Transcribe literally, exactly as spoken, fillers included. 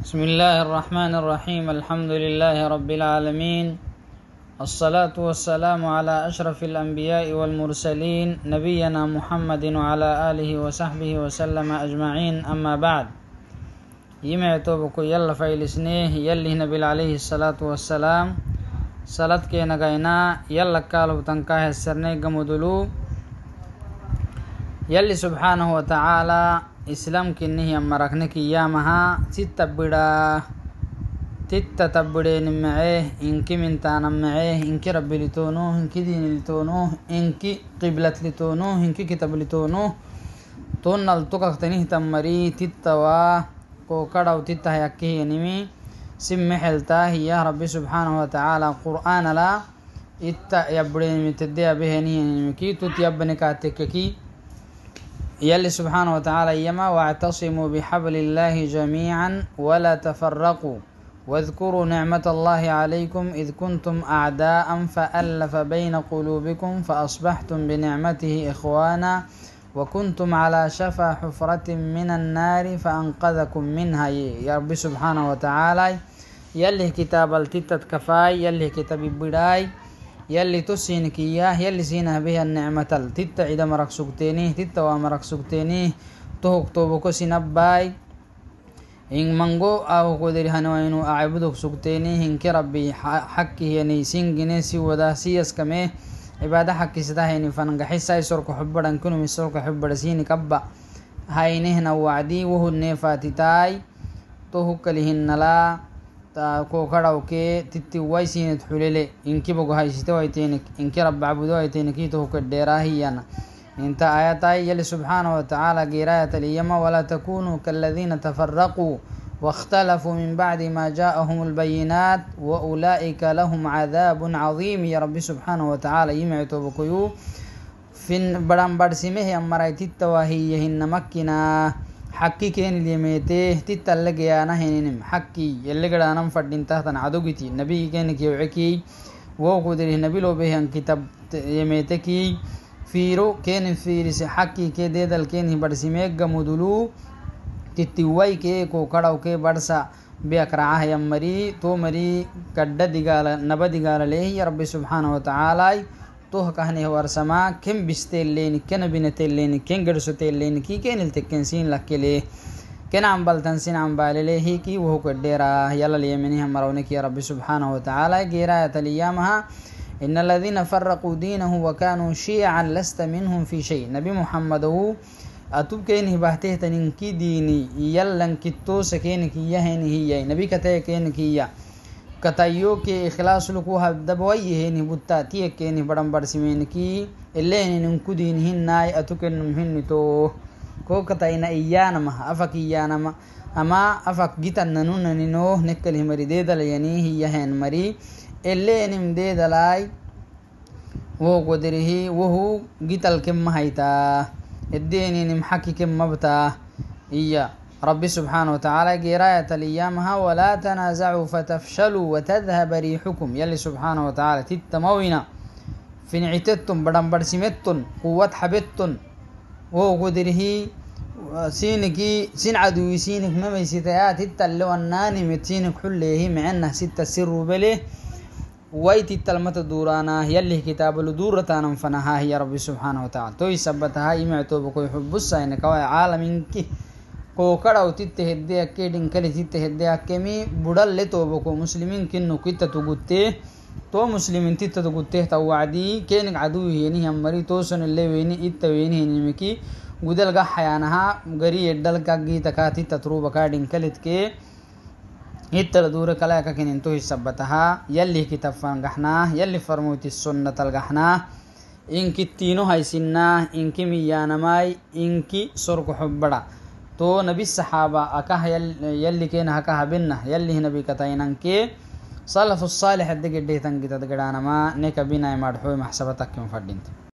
بسم الله الرحمن الرحيم. الحمد لله رب العالمين، الصلاة والسلام على أشرف الأنبياء والمرسلين، نبينا محمد وعلى آله وصحبه وسلم أجمعين. أما بعد، يمعتوبك يلا فايلسنيه يلي نبي عليه الصلاة والسلام صلاتكي نغينا يلا كالو تنكاه السرني قمدلو يلي سبحانه وتعالى اسلام كنه امركنك ايامها ستة بدا تتة تبدين معه انك من تانم معه انك رب لتونه انك دين لتونه انك قبلة لتونه انك كتاب لتونه تون نلتقى تنه تمري تتة وكوكرة وتتة يكيه نمي سم حلتا هي رب سبحانه وتعالى قرآن لا اتة يبدين متديا بهني نمكي تتيبني كاتككي يلي سبحانه وتعالى يما واعتصموا بحبل الله جميعا ولا تفرقوا واذكروا نعمة الله عليكم إذ كنتم أعداء فألف بين قلوبكم فأصبحتم بنعمته إخوانا وكنتم على شفا حفرة من النار فأنقذكم منها. يا رب سبحانه وتعالى يلي كتاب التتت كفاي يلي كتاب بداي يلي تسينك إياه يلي سينه بها النعمة التتة إذا مرك سكتينيه تتة ومرك سكتينيه تهك توبك سنباي إن منغو أو قدر هنوينو أعبدك سكتينيه إنك ربي حكي يعني سنجني سودا سيس كميه عبادة حكي ستاهيني فننجحي سايسرك حبرا كنو مسرك حبرا سينك أبا هاينهن وعدي وهو النفاتي تاي تهك لهن لا كوكراوكي تتي وايسين تحوليلي إنكي بقو هايشتو هايتينك إنكي رب عبدو هايتينك يتوك الديراهيانا انت آياتاي يلي سبحانه وتعالى قراية اليما ولا تكونوا كالذين تفرقوا واختلفوا من بعد ما جاءهم البينات وأولئك لهم عذاب عظيم. يا رب سبحانه وتعالى يمعتو بقيو فين برام برسمه أمراي تتواهيهن مكنا حقي كين ليميته تتلقيا نهينم حقي يلي قرانا فدين تحت عدوكتي نبي كين كيوعكي وقدره نبي لو بهن كتاب يميتكي فيرو كين فيرس حقي كي ديدل كين برسميق مدلو تتوي كي كوكرو كي برسا بيكراه يمري تو مري كدد ديغال نبا ديغال ليه. يا رب سبحانه وتعالى توه كهني هو رسما كم بستيل لين كن بنتيل لين كن غرسوتيل لين كي كن التكنسين لكلي كن عم بالتنسين عم بالله كي وهو كديرا يلا اليمني هم رونك. يا رب سبحانه وتعالى قراءة اليامها إن الذين فرقوا دينه وكانوا شيعا لست منهم في شيء. نبي محمد هو أتوب كينه بحته تنك ديني يلا كتو سكينك يهني هي نبي كتاي كينك يا कतयो के इखलास लुकु हदबवई है नि बुत्ता ती के नि बड़म बरसिमेन की इल्ले नि उनको दीन हिन नाय अतुकन हिन तो को कतैना इयान म अफक इयान म अमा अफक गितन ननु ननिनो निकल हिमरी दे दल यानी यहन मरी इल्ले निम दे दलाई वो गोदरी ही वो गितल के महाइता इद्दीन निम हकी के मबता इया. رب سبحانه وتعالى قراية اليامها ولا تنازعوا فتفشلوا وتذهب ريحكم. يلي سبحانه وتعالى تتموينا فنعتتم بدن برسمتن قوة حبتن وقدره سينكي سين عدو سينك ممي ستيات تتلو الناني متسينك حليه معنه ستة سر بله ويت التلمت دورانا يلي كتاب لدورتان انفنها. يا رب سبحانه وتعالى توي سبتها يمعتو بكو يحب السين كوي عالمينك كوكرا وتيت هدي أكيدين كلي تيت هدي أكمي بدل لتوبكو مسلمين كنو كيت تقولته تو مسلمين تيت تقولته توعدي كأنك عدوه يعني هم مري توصل اللي ويني إت ويني هني مكي قدر جا حيانها غري الدل كعجي تكاتي تتروب أكادين كلي تك إت لدور كلا كأن انتو يثبتها يلي كتاب فنجحنا يلي فرموت السنة تلجحنا إنك تينو هاي سنة إنك ميانا ماي إنك سرق حبرا تو نبي الصحابة أكاه يلي كينها أكاه بينه يلي نبي كتاينن كي صلف الصالح الدقيق ديتن كي تدقرانا ما نيكا بينا يمارحوي محسبتك يوم فردينت.